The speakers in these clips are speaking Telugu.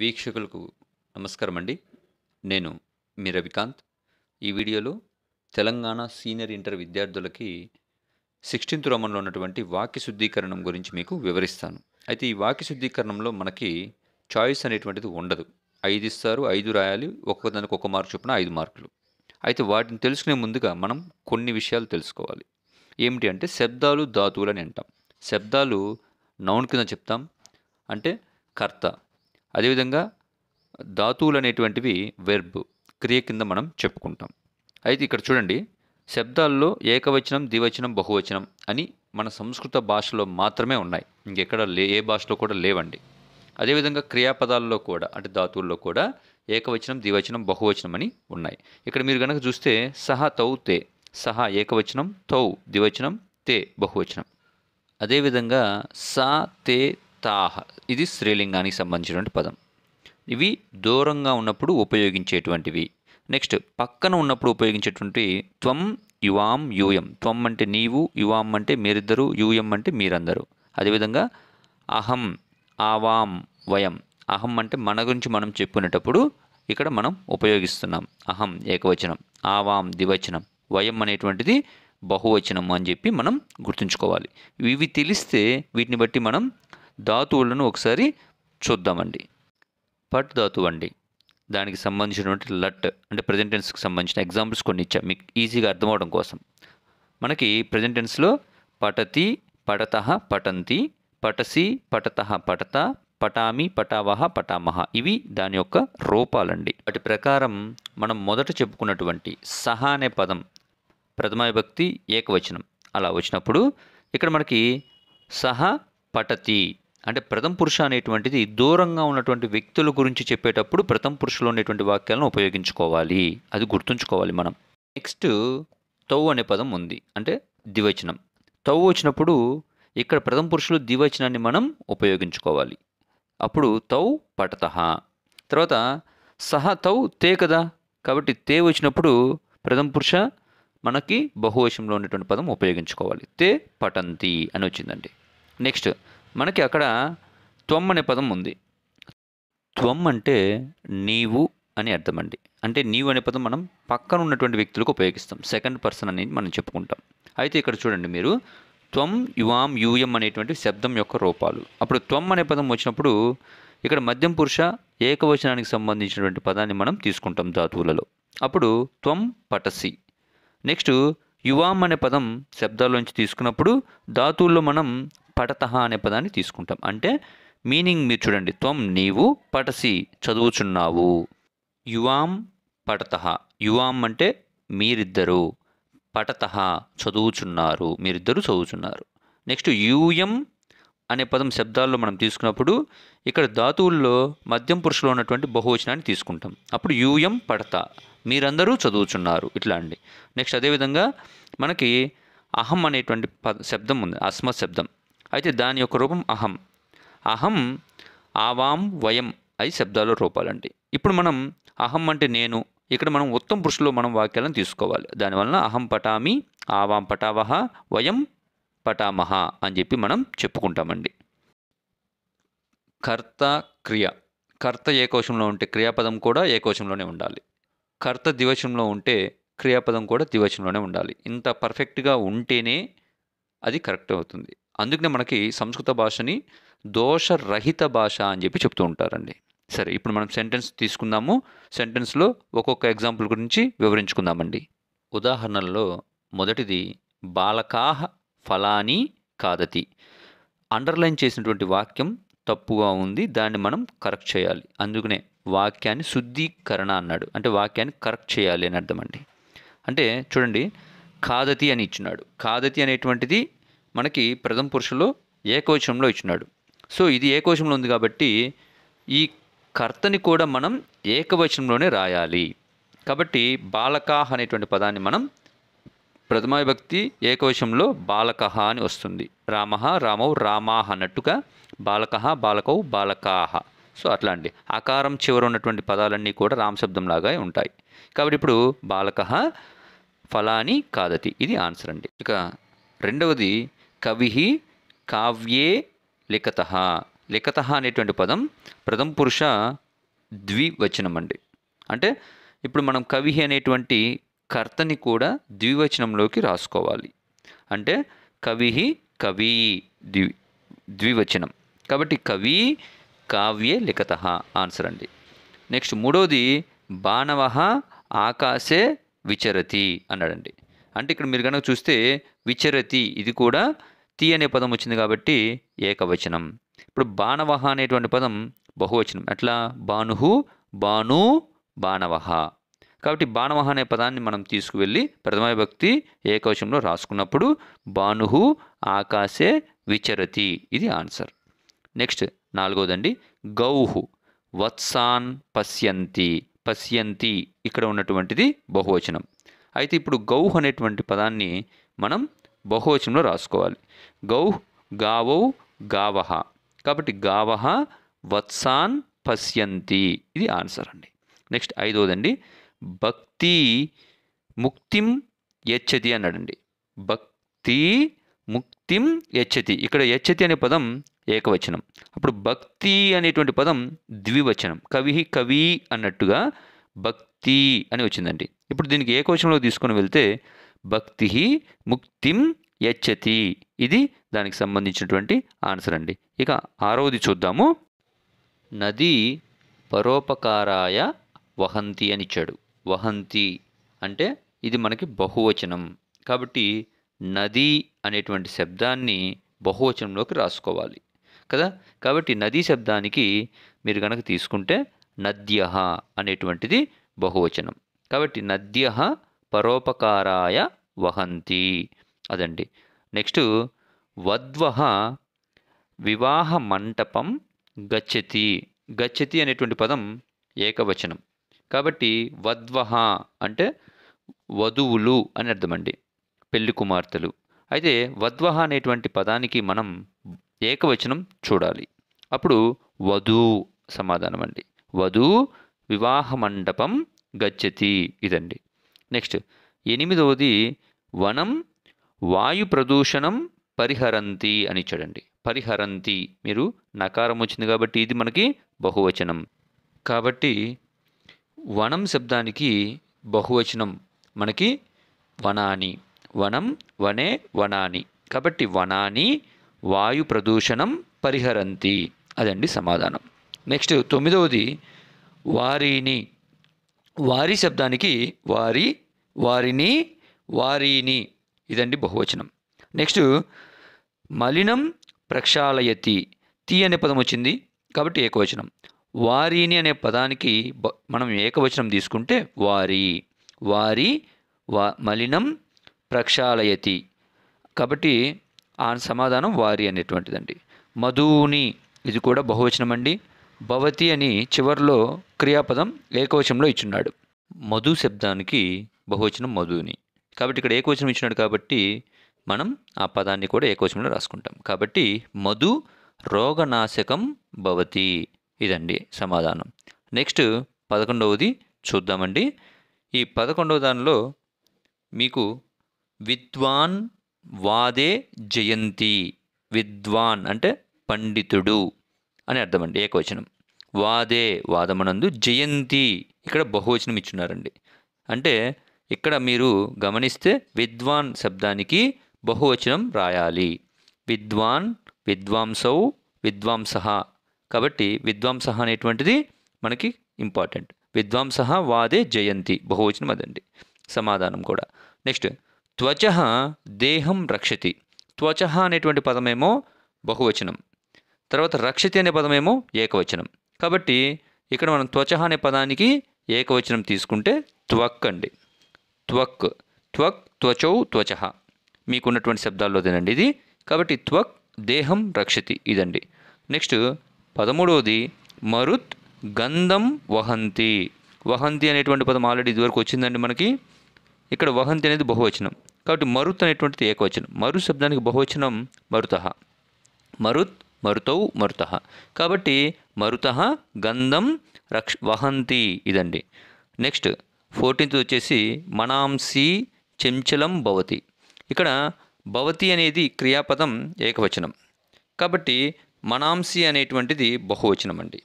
వీక్షకులకు నమస్కారం అండి. నేను మీ రవికాంత్. ఈ వీడియోలో తెలంగాణ సీనియర్ ఇంటర్ విద్యార్థులకి 16th రోమన్లో ఉన్నటువంటి వాక్యశుద్ధీకరణం గురించి మీకు వివరిస్తాను. అయితే ఈ వాక్యశుద్ధీకరణంలో మనకి చాయిస్ అనేటువంటిది ఉండదు. 5 ఇస్తారు, 5 రాయాలి, ఒక్కొక్కదానికి ఒక మార్కు చొప్పున 5 మార్కులు. అయితే వాటిని తెలుసుకునే ముందుగా మనం కొన్ని విషయాలు తెలుసుకోవాలి. ఏమిటి అంటే శబ్దాలు ధాతువులు అని అంటాం. శబ్దాలు నౌన్ కింద చెప్తాం, అంటే కర్త. అదేవిధంగా ధాతువులు అనేటువంటివి వెర్బ్, క్రియ కింద మనం చెప్పుకుంటాం. అయితే ఇక్కడ చూడండి, శబ్దాల్లో ఏకవచనం, ద్వివచనం, బహువచనం అని మన సంస్కృత భాషలో మాత్రమే ఉన్నాయి. ఇంకెక్కడ ఏ భాషలో కూడా లేవండి. అదేవిధంగా క్రియాపదాల్లో కూడా, అంటే ధాతువుల్లో కూడా ఏకవచనం, ద్వివచనం, బహువచనం అని ఉన్నాయి. ఇక్కడ మీరు కనుక చూస్తే సహ తౌ తే, సహ ఏకవచనం, తౌ ద్వివచనం, తే బహువచనం. అదేవిధంగా సా తే తాహ ఇది స్త్రీలింగానికి సంబంధించినటువంటి పదం. ఇవి దూరంగా ఉన్నప్పుడు ఉపయోగించేటువంటివి. నెక్స్ట్ పక్కన ఉన్నప్పుడు ఉపయోగించేటువంటి త్వం, యువాం, యూయం. త్వం అంటే నీవు, యువాం అంటే మీరిద్దరు, యూయం అంటే మీరందరూ. అదేవిధంగా అహం, ఆవాం, వయం. అహం అంటే మన గురించి మనం చెప్పుకునేటప్పుడు ఇక్కడ మనం ఉపయోగిస్తున్నాం. అహం ఏకవచనం, ఆవాం ద్వివచనం, వయం అనేటువంటిది బహువచనం అని చెప్పి మనం గుర్తుంచుకోవాలి. ఇవి తెలిస్తే వీటిని బట్టి మనం ధాతువులను ఒకసారి చూద్దామండి. పట్ ధాతువు అండి, దానికి సంబంధించినటువంటి లట్ అంటే ప్రెజెంట్ టెన్స్కి సంబంధించిన ఎగ్జాంపుల్స్ కొన్ని ఇచ్చా మీకు ఈజీగా అర్థమవడం కోసం. మనకి ప్రెజెంట్ టెన్స్లో పటతి, పటతః, పటంతి, పటసి, పటతః, పటత, పటామి, పటావహ, పటామహ ఇవి దాని యొక్క రూపాలండి. వాటి ప్రకారం మనం మొదట చెప్పుకున్నటువంటి సహ అనే పదం ప్రథమ విభక్తి ఏకవచనం అలా వచ్చినప్పుడు ఇక్కడ మనకి సహ పటతి అంటే ప్రథమ పురుష అనేటువంటిది దూరంగా ఉన్నటువంటి వ్యక్తుల గురించి చెప్పేటప్పుడు ప్రథమ పురుషులో ఉండేటువంటి వాక్యాలను ఉపయోగించుకోవాలి. అది గుర్తుంచుకోవాలి మనం. నెక్స్ట్ తౌ అనే పదం ఉంది, అంటే ద్వివచనం. తౌ వచ్చినప్పుడు ఇక్కడ ప్రథమ పురుషులు ద్వివచనాన్ని మనం ఉపయోగించుకోవాలి. అప్పుడు తౌ పటతః. తర్వాత సహ తౌ తే కదా, కాబట్టి తే వచ్చినప్పుడు ప్రథమ పురుష మనకి బహువచనంలో ఉన్నటువంటి పదం ఉపయోగించుకోవాలి. తే పటంతి అని వచ్చిందండి. నెక్స్ట్ మనకి అక్కడ త్వం అనే పదం ఉంది. త్వం అంటే నీవు అని అర్థం అండి. అంటే నీవు అనే పదం మనం పక్కన ఉన్నటువంటి వ్యక్తులకు ఉపయోగిస్తాం, సెకండ్ పర్సన్ అనేది మనం చెప్పుకుంటాం. అయితే ఇక్కడ చూడండి మీరు త్వం, యువాం, యూయం అనేటువంటి శబ్దం యొక్క రూపాలు. అప్పుడు త్వం అనే పదం వచ్చినప్పుడు ఇక్కడ మధ్యం పురుష ఏకవచనానికి సంబంధించినటువంటి పదాన్ని మనం తీసుకుంటాం ధాతువులలో. అప్పుడు త్వం పటసి. నెక్స్ట్ యువాం అనే పదం శబ్దాల్లోంచి తీసుకున్నప్పుడు ధాతువుల్లో మనం పటతః అనే పదాన్ని తీసుకుంటాం. అంటే మీనింగ్ మీరు చూడండి, త్వం నీవు, పటసి చదువుచున్నావు, యువాం పటతః. యువాం అంటే మీరిద్దరు, పటతః చదువుచున్నారు, మీరిద్దరు చదువుచున్నారు. నెక్స్ట్ యూయం అనే పదం శబ్దాల్లో మనం తీసుకున్నప్పుడు ఇక్కడ ధాతువుల్లో మధ్యం పురుషులో ఉన్నటువంటి బహువచనాన్ని తీసుకుంటాం. అప్పుడు యూయం పటత మీరందరూ చదువుచున్నారు ఇట్లా అండి. నెక్స్ట్ అదేవిధంగా మనకి అహం అనేటువంటి శబ్దం ఉంది, అస్మ శబ్దం. అయితే దాని యొక్క రూపం అహం. అహం ఆవాం వయం అవి శబ్దాల రూపాలండి. ఇప్పుడు మనం అహం అంటే నేను, ఇక్కడ మనం ఉత్తమ పురుషులో మనం వాక్యాలను తీసుకోవాలి. దానివలన అహం పటామి, ఆవాం పటావహ, వయం పటామహ అని చెప్పి మనం చెప్పుకుంటామండి. కర్త క్రియ. కర్త ఏకవచనంలో ఉంటే క్రియాపదం కూడా ఏకవచనంలోనే ఉండాలి. కర్త ద్వివచనంలో ఉంటే క్రియాపదం కూడా ద్వివచనంలోనే ఉండాలి. ఇంత పర్ఫెక్ట్గా ఉంటేనే అది కరెక్ట్ అవుతుంది. అందుకనే మనకి సంస్కృత భాషని దోషరహిత భాష అని చెప్పి చెప్తూ ఉంటారండి. సరే, ఇప్పుడు మనం సెంటెన్స్ తీసుకుందాము. సెంటెన్స్లో ఒక్కొక్క ఎగ్జాంపుల్ గురించి వివరించుకుందామండి. ఉదాహరణల్లో మొదటిది బాలకాః ఫలాని ఖాదతి. అండర్లైన్ చేసినటువంటి వాక్యం తప్పుగా ఉంది, దాన్ని మనం కరెక్ట్ చేయాలి. అందుకనే వాక్యాన్ని శుద్ధీకరణ అన్నాడు, అంటే వాక్యాన్ని కరెక్ట్ చేయాలి అని అర్థం అండి. అంటే చూడండి, ఖాదతి అని ఇచ్చినాడు. ఖాదతి అనేటువంటిది మనకి ప్రథమ పురుషులో ఏకవచనంలో ఇచ్చినాడు. సో ఇది ఏకవచనంలో ఉంది కాబట్టి ఈ కర్తని కూడా మనం ఏకవచనంలోనే రాయాలి. కాబట్టి బాలకాః అనేటువంటి పదాన్ని మనం ప్రథమ విభక్తి ఏకవచనంలో బాలకః అని వస్తుంది. రామః, రామౌ, రామాః అన్నట్టుగా బాలకః, బాలకౌ, బాలకాః. సో అట్లా అండి. ఆకారం చివర ఉన్నటువంటి పదాలన్నీ కూడా రామశబ్దంలాగా ఉంటాయి. కాబట్టి ఇప్పుడు బాలకః ఫలాని ఖాదతి ఇది ఆన్సర్ అండి. ఇక రెండవది కవిః కావ్యే లిఖతః. లిఖతః అనేటువంటి పదం ప్రథమ పురుష ద్వివచనమండి. అంటే ఇప్పుడు మనం కవి అనేటువంటి కర్తని కూడా ద్వివచనంలోకి రాసుకోవాలి. అంటే కవి కవి ద్వివచనం కాబట్టి కవి కావ్యే లిఖతః ఆన్సర్ అండి. నెక్స్ట్ మూడోది బాణవః ఆకాశే విచరతి అన్నాడండి. అంటే ఇక్కడ మీరు కనుక చూస్తే విచరతి ఇది కూడా తి అనే పదం వచ్చింది కాబట్టి ఏకవచనం. ఇప్పుడు బాణవః అనేటువంటి పదం బహువచనం. అట్లా బాణుహు బాణు బాణవః కాబట్టి బాణవః అనే పదాన్ని మనం తీసుకువెళ్ళి ప్రథమ విభక్తి ఏకవచనంలో రాసుకున్నప్పుడు బాణుహు ఆకాశే విచరతి ఇది ఆన్సర్. నెక్స్ట్ నాలుగోదండి గౌహు వత్సాన్ పశ్యంతి. పశ్యంతి ఇక్కడ ఉన్నటువంటిది బహువచనం. అయితే ఇప్పుడు గౌహ్ అనేటువంటి పదాన్ని మనం బహువచనంలో రాసుకోవాలి. గౌహ్ గావౌ గావః కాబట్టి గావః వత్సాన్ పశ్యంతి ఇది ఆన్సర్ అండి. నెక్స్ట్ ఐదోదండి భక్తి ముక్తిం యచ్చతి అన్నాడండి. భక్తి ముక్తిం యచ్చతి ఇక్కడ యచ్చతి అనే పదం ఏకవచనం. అప్పుడు భక్తి అనేటువంటి పదం ద్వివచనం. కవి కవి అన్నట్టుగా భక్తి అని వచ్చిందండి. ఇప్పుడు దీనికి ఏకవచనంలో తీసుకొని వెళ్తే భక్తి ముక్తిం యచ్చతి ఇది దానికి సంబంధించినటువంటి ఆన్సర్ అండి. ఇక ఆరోది చూద్దాము. నది పరోపకారాయ వహంతి అని ఇచ్చాడు. వహంతి అంటే ఇది మనకి బహువచనం కాబట్టి నది అనేటువంటి శబ్దాన్ని బహువచనంలోకి రాసుకోవాలి కదా. కాబట్టి నదీ శబ్దానికి మీరు కనుక తీసుకుంటే నద్యః అనేటువంటిది బహువచనం కాబట్టి నద్యః పరోపకారాయ వహంతి అదండి. నెక్స్ట్ వద్వః వివాహ మంటపం గచ్చతి. గచ్చతి అనేటువంటి పదం ఏకవచనం కాబట్టి వద్వః అంటే వధువులు అని అర్థమండి, పెళ్లి కుమార్తెలు. అయితే వద్వః అనేటువంటి పదానికి మనం ఏకవచనం చూడాలి. అప్పుడు వధూ సమాధానం అండి. వధూ వివాహ మండపం గచ్చతి ఇదండి. నెక్స్ట్ ఎనిమిదవది వనం వాయు ప్రదూషణం పరిహరంతి అని ఇచ్చాడండి. పరిహరంతి మీరు నకారం వచ్చింది కాబట్టి ఇది మనకి బహువచనం కాబట్టి వనం శబ్దానికి బహువచనం మనకి వనాని. వనం వనే వనాని కాబట్టి వనాని వాయు ప్రదూషణం పరిహరంతి అదండి సమాధానం. నెక్స్ట్ తొమ్మిదవది వారిని. వారి శబ్దానికి వారి వారిని వారిని ఇదండి బహువచనం. నెక్స్ట్ మలినం ప్రక్షాళయతి. తి అనే పదం వచ్చింది కాబట్టి ఏకవచనం. వారిని అనే పదానికి మనం ఏకవచనం తీసుకుంటే వారి వారి మలినం ప్రక్షాళయతి కాబట్టి ఆ సమాధానం వారి అనేటువంటిదండి. మధూని ఇది కూడా బహువచనం అండి. భవతి అని చివరిలో క్రియాపదం ఏకవచనంలో ఇచ్చున్నాడు. మధు శబ్దానికి బహువచనం మధుని కాబట్టి ఇక్కడ ఏకవచనం ఇచ్చున్నాడు కాబట్టి మనం ఆ పదాన్ని కూడా ఏకవచనంలో రాసుకుంటాం కాబట్టి మధు రోగనాశకం భవతి ఇదండి సమాధానం. నెక్స్ట్ 11వది చూద్దామండి. ఈ 11వ దానిలో మీకు విద్వాన్ వాదే జయంతి. విద్వాన్ అంటే పండితుడు అని అర్థం అండి ఏకవచనం. వాదే వాదమనందు జయంతి ఇక్కడ బహువచనం ఇచ్చున్నారండి. అంటే ఇక్కడ మీరు గమనిస్తే విద్వాన్ శబ్దానికి బహువచనం రాయాలి. విద్వాన్ విద్వాంసౌ విద్వాంసః కాబట్టి విద్వాంసః అనేటువంటిది మనకి ఇంపార్టెంట్. విద్వాంసః వాదే జయంతి బహువచనం అదండి సమాధానం కూడా. నెక్స్ట్ త్వచః దేహం రక్షతి. త్వచః అనేటువంటి పదమేమో బహువచనం, తర్వాత రక్షతి అనే పదమేమో ఏకవచనం కాబట్టి ఇక్కడ మనం త్వచః అనే పదానికి ఏకవచనం తీసుకుంటే త్వక్ అండి. త్వక్ త్వక్ త్వచౌ త్వచః మీకున్నటువంటి శబ్దాల్లోదేనండి ఇది కాబట్టి త్వక్ దేహం రక్షతి ఇదండి. నెక్స్ట్ 13వది మరుత్ గంధం వహంతి. వహంతి అనేటువంటి పదం ఆల్రెడీ ఇదివరకు వచ్చిందండి మనకి. ఇక్కడ వహంతి అనేది బహువచనం కాబట్టి మరుత్ అనేటువంటిది ఏకవచనం. మరు శబ్దానికి బహువచనం మరుతః. మరుత్ మరుతౌ మరుతః కాబట్టి మరుతః గంధం వహంతి ఇదండి. నెక్స్ట్ 14th వచ్చేసి మనాంసి చంచలం భవతి. ఇక్కడ భవతి అనేది క్రియాపదం ఏకవచనం కాబట్టి మనాంసి అనేటువంటిది బహువచనం అండి.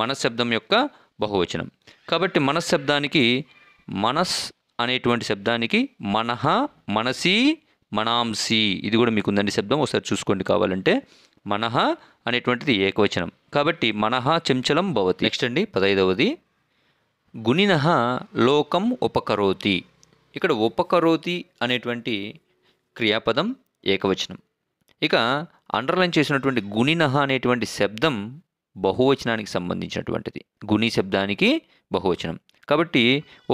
మన శబ్దం యొక్క బహువచనం కాబట్టి మనస్ శబ్దానికి మనస్ అనేటువంటి శబ్దానికి మనః మనసి మనాంసి ఇది కూడా మీకు ఉందండి శబ్దం ఒకసారి చూసుకోండి కావాలంటే మనః అనేటువంటిది ఏకవచనం కాబట్టి మనః చంచలం భవతి నెక్స్ట్ అండి 15వది గుణినః లోకం ఉపకరోతి ఇక్కడ ఉపకరోతి అనేటువంటి క్రియాపదం ఏకవచనం ఇక అండర్లైన్ చేసినటువంటి గుణినః అనేటువంటి శబ్దం బహువచనానికి సంబంధించినటువంటిది గుణి శబ్దానికి బహువచనం కాబట్టి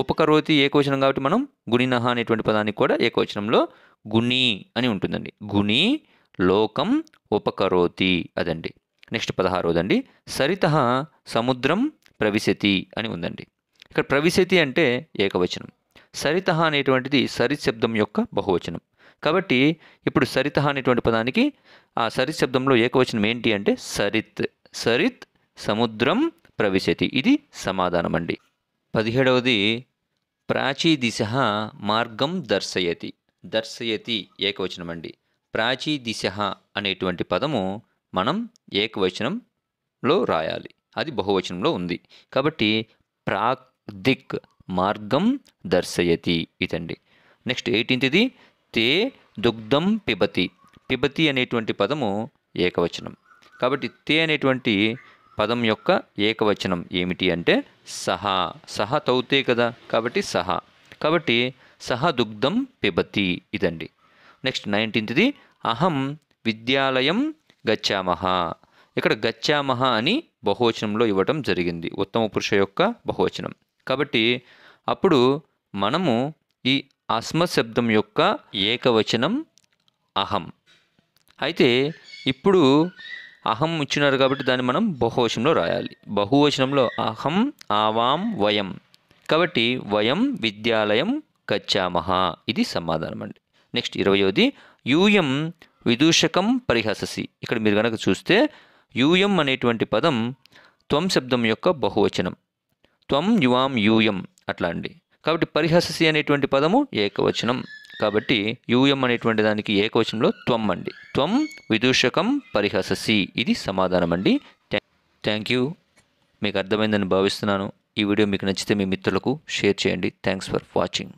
ఉపకరోతి ఏకవచనం కాబట్టి మనం గుణినః అనేటువంటి పదానికి కూడా ఏకవచనంలో గుణి అని ఉంటుందండి గుణి లోకం ఉపకరోతి అదండి నెక్స్ట్ 16వదండి సరితః సముద్రం ప్రవిశతి అని ఉందండి ఇక్కడ ప్రవిశతి అంటే ఏకవచనం సరితః అనేటువంటిది సరిత్ శబ్దం యొక్క బహువచనం కాబట్టి ఇప్పుడు సరితః అనేటువంటి పదానికి ఆ సరిత్ శబ్దంలో ఏకవచనం ఏంటి అంటే సరిత్ సరిత్ సముద్రం ప్రవిశతి ఇది సమాధానం అండి 17వది ప్రాచీ దిశః మార్గం దర్శయతి దర్శయతి ఏకవచనం అండి ప్రాచీ దిశః అనేటువంటి పదము మనం ఏకవచనంలో రాయాలి అది బహువచనంలో ఉంది కాబట్టి ప్రాక్ దిక్ మార్గం దర్శయతి ఇదండి నెక్స్ట్ 18వది తే దుగ్ధం పిబతి పిబతి అనేటువంటి పదము ఏకవచనం కాబట్టి తే అనేటువంటి పదం యొక్క ఏకవచనం ఏమిటి అంటే సహా సహా తౌతే కదా కాబట్టి సహా కాబట్టి సహా దుగ్ధం పిబతి ఇదండి నెక్స్ట్ 19వది అహం విద్యాలయం గచ్చామః ఇక్కడ గచ్చామః అని బహువచనంలో ఇవ్వటం జరిగింది ఉత్తమ పురుష యొక్క బహువచనం కాబట్టి అప్పుడు మనము ఈ అస్మశబ్దం యొక్క ఏకవచనం అహం అయితే ఇప్పుడు అహం ఇచ్చినారు కాబట్టి దాన్ని మనం బహువచనంలో రాయాలి బహువచనంలో అహం ఆవాం వయం కాబట్టి వయం విద్యాలయం గచ్చామః ఇది సమాధానం అండి నెక్స్ట్ 20వది యూయం విదూషకం పరిహససి ఇక్కడ మీరు కనుక చూస్తే యూయం అనేటువంటి పదం త్వం శబ్దం యొక్క బహువచనం త్వం యువాం యూయం అట్లా అండి కాబట్టి పరిహససి అనేటువంటి పదము ఏకవచనం కాబట్టి యూయం అనేటువంటి దానికి ఏకవచనంలో త్వం అండి త్వం విదూషకం పరిహససి ఇది సమాధానం అండి థ్యాంక్ యూ మీకు అర్థమైందని భావిస్తున్నాను ఈ వీడియో మీకు నచ్చితే మీ మిత్రులకు షేర్ చేయండి థ్యాంక్స్ ఫర్ వాచింగ్